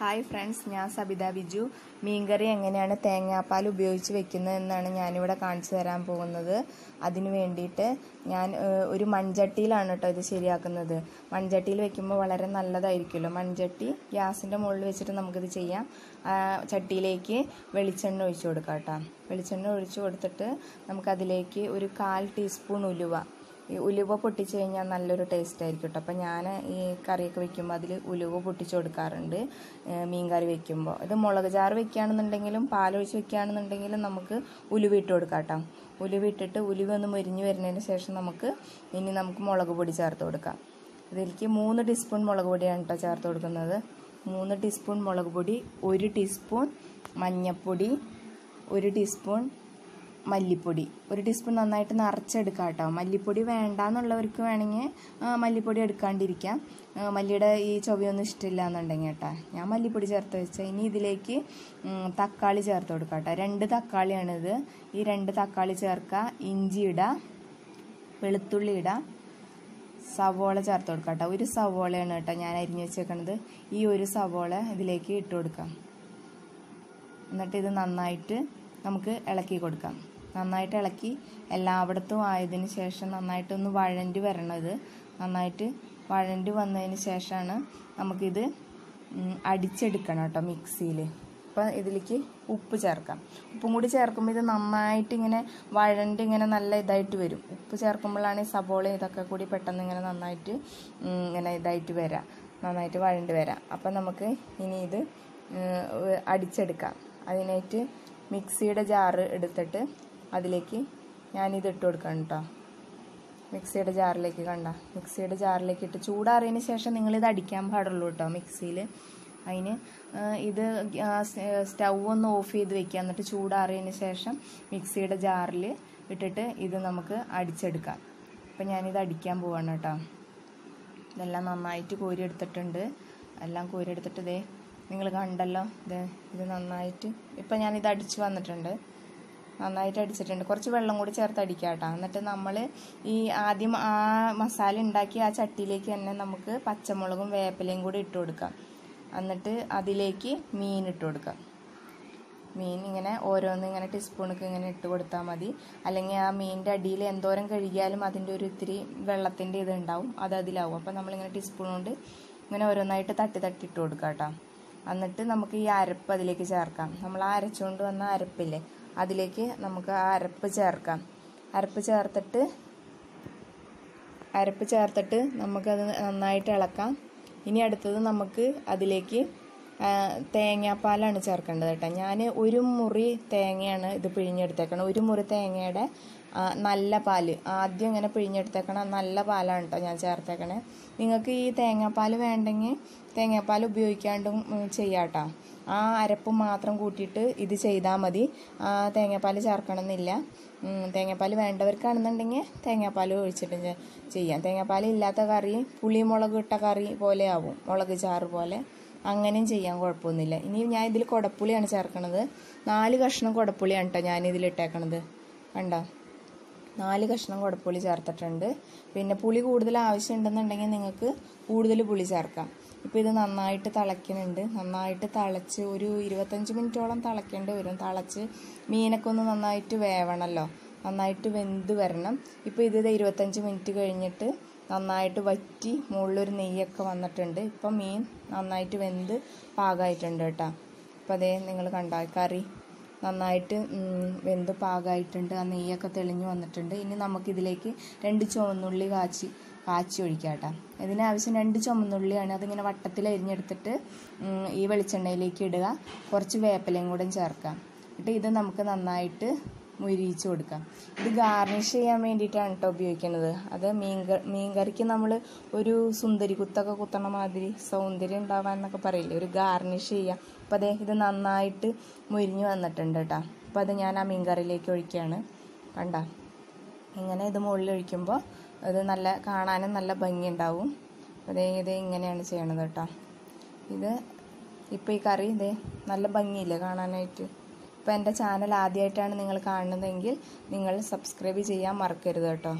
Hi friends, ഞാൻ സബിത ബിജു. മീൻകറി എങ്ങനെയാണ് തേങ്ങാപ്പാൽ ഉപയോഗിച്ച് വെക്കുന്നത് എന്നാണ് ഞാനിവിടെ കാണിച്ചു തരാൻ പോകുന്നത്. അതിന് വേണ്ടിയിട്ട് ഞാൻ ഒരു മൺചട്ടിയിലാണ് കേട്ടോ ഇത് ശരിയാക്കുന്നത്. മൺചട്ടിയിൽ വെക്കുമ്പോൾ വളരെ നല്ലതായിരിക്കുമല്ലോ. മൺചട്ടി ഗ്യാസിൻ്റെ മുകളിൽ വെച്ചിട്ട് നമുക്കിത് ചെയ്യാം. ചട്ടിയിലേക്ക് വെളിച്ചെണ്ണ ഒഴിച്ചു കൊടുക്കാം കേട്ടോ. വെളിച്ചെണ്ണ ഒഴിച്ചു കൊടുത്തിട്ട് നമുക്കതിലേക്ക് ഒരു 1/4 ടീസ്പൂൺ ഉലുവ പൊട്ടിച്ച് കഴിഞ്ഞാൽ നല്ലൊരു ടേസ്റ്റ് ആയിരിക്കും കേട്ടോ. അപ്പം ഞാൻ ഈ കറിയൊക്കെ വെക്കുമ്പോൾ അതിൽ ഉലുവ പൊട്ടിച്ച് കൊടുക്കാറുണ്ട് മീൻ കറി വെക്കുമ്പോൾ. ഇത് മുളക് ചാറ് വെക്കുകയാണെന്നുണ്ടെങ്കിലും പാലൊഴിച്ച് വെക്കുകയാണെന്നുണ്ടെങ്കിലും നമുക്ക് ഉലുവ ഇട്ട് കൊടുക്കാം കേട്ടോ. ഉലുവ ഇട്ടിട്ട് ഉലുവ ഒന്ന് മുരിഞ്ഞ് വരുന്നതിന് ശേഷം നമുക്ക് മുളക് പൊടി ചേർത്ത് കൊടുക്കാം. ഇതിലേക്ക് 3 ടീസ്പൂൺ മുളക് പൊടിയാണ് കേട്ടോ ചേർത്ത് കൊടുക്കുന്നത്. 3 ടീസ്പൂൺ മുളക് പൊടി, 1 ടീസ്പൂൺ മഞ്ഞൾപ്പൊടി, 1 ടീസ്പൂൺ മല്ലിപ്പൊടി. 1 ടീസ്പൂൺ നന്നായിട്ട് നിറച്ചെടുക്കാം കേട്ടോ. മല്ലിപ്പൊടി വേണ്ടാന്നുള്ളവർക്ക് വേണമെങ്കിൽ മല്ലിപ്പൊടി എടുക്കാണ്ടിരിക്കാം, മല്ലിയുടെ ഈ ചൊവ്വയൊന്നും ഇഷ്ടമില്ല എന്നുണ്ടെങ്കിൽ കേട്ടോ. ഞാൻ മല്ലിപ്പൊടി ചേർത്ത് വെച്ചാൽ ഇനി ഇതിലേക്ക് തക്കാളി ചേർത്ത് കൊടുക്കാം കേട്ടോ. 2 തക്കാളിയാണിത്. ഈ 2 തക്കാളി ചേർക്കുക. ഇഞ്ചി ഇടുക, വെളുത്തുള്ളി ഇടുക, സവോള ചേർത്ത് കൊടുക്കാം കേട്ടോ. 1 സവോളയാണ് കേട്ടോ ഞാൻ അരിഞ്ഞ് വെച്ചേക്കണത്. ഈ 1 സവോള ഇതിലേക്ക് ഇട്ട് കൊടുക്കാം. എന്നിട്ട് ഇത് നന്നായിട്ട് നമുക്ക് ഇളക്കി കൊടുക്കാം. നന്നായിട്ട് ഇളക്കി എല്ലായിടത്തും ആയതിന് ശേഷം നന്നായിട്ടൊന്ന് വഴണ്ടി വരണത്. നന്നായിട്ട് വഴണ്ടി വന്നതിന് ശേഷമാണ് നമുക്കിത് അടിച്ചെടുക്കണം കേട്ടോ മിക്സിയിൽ. അപ്പം ഇതിലേക്ക് ഉപ്പ് ചേർക്കാം. ഉപ്പും കൂടി ചേർക്കുമ്പോൾ ഇത് നന്നായിട്ട് ഇങ്ങനെ വഴണ്ടി ഇങ്ങനെ നല്ല ഇതായിട്ട് വരും. ഉപ്പ് ചേർക്കുമ്പോഴാണ് ഈ സബോള ഇതൊക്കെ കൂടി പെട്ടെന്ന് ഇങ്ങനെ നന്നായിട്ട് ഇങ്ങനെ ഇതായിട്ട് വരാം, നന്നായിട്ട് വഴണ്ടി വരാം. അപ്പം നമുക്ക് ഇനി ഇത് അടിച്ചെടുക്കാം. അതിനായിട്ട് മിക്സിയുടെ ജാറ് എടുത്തിട്ട് അതിലേക്ക് ഞാനിത് ഇട്ട് കൊടുക്കണം കേട്ടോ. മിക്സിയുടെ ജാറിലേക്ക് ഇട്ട് ചൂടാറിയതിന് ശേഷം നിങ്ങളിത് അടിക്കാൻ പാടുള്ളൂ കേട്ടോ മിക്സിയിൽ. അതിന് ഇത് സ്റ്റൗ ഒന്ന് ഓഫ് ചെയ്ത് വെക്കുക. എന്നിട്ട് ചൂടാറിയതിന് ശേഷം മിക്സിയുടെ ജാറിൽ ഇട്ടിട്ട് ഇത് നമുക്ക് അടിച്ചെടുക്കാം. അപ്പം ഞാനിത് അടിക്കാൻ പോവാണ് കേട്ടോ. ഇതെല്ലാം നന്നായിട്ട് കോരിയെടുത്തിട്ടുണ്ട്. എല്ലാം കോരിയെടുത്തിട്ട് ഇതേ നിങ്ങൾ കണ്ടല്ലോ, ഇത് നന്നായിട്ട് ഇപ്പം ഞാനിത് അടിച്ച് വന്നിട്ടുണ്ട്. നന്നായിട്ട് അടിച്ചിട്ടുണ്ട്. കുറച്ച് വെള്ളം കൂടി ചേർത്ത് അടിക്കാം കേട്ടോ. എന്നിട്ട് നമ്മൾ ഈ ആദ്യം ആ മസാല ഉണ്ടാക്കി ആ ചട്ടിയിലേക്ക് തന്നെ നമുക്ക് പച്ചമുളകും വേപ്പിലയും കൂടി ഇട്ട് കൊടുക്കാം. എന്നിട്ട് അതിലേക്ക് മീൻ ഇട്ട് കൊടുക്കാം. മീൻ ഇങ്ങനെ ഓരോന്ന് ഇങ്ങനെ ടീസ്പൂണൊക്കെ ഇങ്ങനെ ഇട്ട് കൊടുത്താൽ മതി. അല്ലെങ്കിൽ ആ മീനിൻ്റെ അടിയിൽ എന്തോരം കഴുകിയാലും അതിൻ്റെ ഒരു ഇത്തിരി വെള്ളത്തിൻ്റെ ഇത് ഉണ്ടാവും, അത് അതിലാവും. അപ്പം നമ്മളിങ്ങനെ ടീസ്പൂൺ കൊണ്ട് ഇങ്ങനെ ഓരോന്നായിട്ട് തട്ടി ഇട്ട് കൊടുക്കാം കേട്ടോ. എന്നിട്ട് നമുക്ക് ഈ അരപ്പ് അതിലേക്ക് ചേർക്കാം. നമ്മൾ ആ അരച്ചുകൊണ്ട് വന്ന അരപ്പില്ലേ, അതിലേക്ക് നമുക്ക് ആ അരപ്പ് ചേർക്കാം. അരപ്പ് ചേർത്തിട്ട് നമുക്കത് നന്നായിട്ട് ഇളക്കാം. ഇനി അടുത്തത് നമുക്ക് അതിലേക്ക് തേങ്ങാപ്പാലാണ് ചേർക്കേണ്ടത് കേട്ടോ. ഞാൻ 1 മുറി തേങ്ങയാണ് ഇത് പിഴിഞ്ഞെടുത്തേക്കണം. 1 മുറി തേങ്ങയുടെ നല്ല പാല് ആദ്യം ഇങ്ങനെ പിഴിഞ്ഞെടുത്തേക്കണം. നല്ല പാലാണ് കേട്ടോ ഞാൻ ചേർത്തേക്കണേ. നിങ്ങൾക്ക് ഈ തേങ്ങാപ്പാൽ വേണ്ടെങ്കിൽ തേങ്ങാപ്പാൽ ഉപയോഗിക്കാണ്ടും ചെയ്യാം കേട്ടോ. ആ അരപ്പ് മാത്രം കൂട്ടിയിട്ട് ഇത് ചെയ്താൽ മതി. തേങ്ങാപ്പാൽ ചേർക്കണമെന്നില്ല. തേങ്ങാപ്പാൽ വേണ്ടവർക്കാണെന്നുണ്ടെങ്കിൽ തേങ്ങാപ്പാൽ ഒഴിച്ചിട്ട് ചെയ്യാം. തേങ്ങാപ്പാൽ ഇല്ലാത്ത കറി പുളിമുളക് ഇട്ട കറി പോലെ ആവും, മുളക് ചാറ് പോലെ. അങ്ങനെയും ചെയ്യാൻ കുഴപ്പമൊന്നുമില്ല. ഇനി ഞാൻ ഇതിൽ കുടപ്പുളിയാണ് ചേർക്കണത്. 4 കഷ്ണം കുടപ്പുളിയാണ് കേട്ടോ ഞാനിതിലിട്ടേക്കണത്. കണ്ടോ, 4 കഷ്ണം കുടപ്പുളി ചേർത്തിട്ടുണ്ട്. പിന്നെ പുളി കൂടുതൽ ആവശ്യമുണ്ടെന്നുണ്ടെങ്കിൽ നിങ്ങൾക്ക് കൂടുതൽ പുളി ചേർക്കാം. ഇപ്പോൾ ഇത് നന്നായിട്ട് തിളയ്ക്കുന്നുണ്ട്. നന്നായിട്ട് തിളച്ച് ഒരു 25 മിനിറ്റോളം തിളയ്ക്കേണ്ടി വരും. തിളച്ച് മീനൊക്കെ ഒന്ന് നന്നായിട്ട് വേവണമല്ലോ, നന്നായിട്ട് വെന്ത് വരണം. ഇപ്പോൾ ഇത് 25 മിനിറ്റ് കഴിഞ്ഞിട്ട് നന്നായിട്ട് വറ്റി മുകളിലൊരു നെയ്യൊക്കെ വന്നിട്ടുണ്ട്. ഇപ്പം മീൻ നന്നായിട്ട് വെന്ത് പാകമായിട്ടുണ്ട് കേട്ടോ. അപ്പോൾ അതേ നിങ്ങൾ കണ്ടോ, കറി നന്നായിട്ട് വെന്ത് പാകമായിട്ടുണ്ട്. ആ നെയ്യൊക്കെ തെളിഞ്ഞ് വന്നിട്ടുണ്ട്. ഇനി നമുക്കിതിലേക്ക് 2 ചുവന്നുള്ളി കാച്ചി ഒഴിക്കാം കേട്ടോ. ഇതിനാവശ്യം 2 ചുവന്നുള്ളിയാണ്. അതിങ്ങനെ വട്ടത്തിൽ അരിഞ്ഞെടുത്തിട്ട് ഈ വെളിച്ചെണ്ണയിലേക്ക് ഇടുക. കുറച്ച് വേപ്പിലയും കൂടെ ചേർക്കാം. എന്നിട്ട് ഇത് നമുക്ക് നന്നായിട്ട് മുരിയിച്ച് കൊടുക്കാം. ഇത് ഗാർണിഷ് ചെയ്യാൻ വേണ്ടിയിട്ടാണ് കേട്ടോ ഉപയോഗിക്കുന്നത്. അത് മീൻകറിക്ക് നമ്മൾ ഒരു സുന്ദരി കുത്തൊക്കെ കുത്തണ മാതിരി സൗന്ദര്യം ഉണ്ടാവാൻ എന്നൊക്കെ പറയില്ലേ, ഒരു ഗാർണിഷ് ചെയ്യാം. അപ്പം അതേ ഇത് നന്നായിട്ട് മുരിഞ്ഞ് വന്നിട്ടുണ്ട് കേട്ടോ. അപ്പം അത് ഞാൻ ആ മീൻകറിയിലേക്ക് ഒഴിക്കുകയാണ്. കണ്ട, ഇങ്ങനെ ഇത് മുകളിൽ ഒഴിക്കുമ്പോൾ അത് നല്ല കാണാനും നല്ല ഭംഗിയുണ്ടാവും. അതേ ഇത് ഇങ്ങനെയാണ് ചെയ്യണത് കേട്ടോ. ഇത് ഇപ്പോൾ ഈ കറി ഇതേ നല്ല ഭംഗിയില്ലേ കാണാനായിട്ട്. ഇപ്പോൾ എൻ്റെ ചാനൽ ആദ്യമായിട്ടാണ് നിങ്ങൾ കാണുന്നതെങ്കിൽ നിങ്ങൾ സബ്സ്ക്രൈബ് ചെയ്യാൻ മറക്കരുത് കേട്ടോ.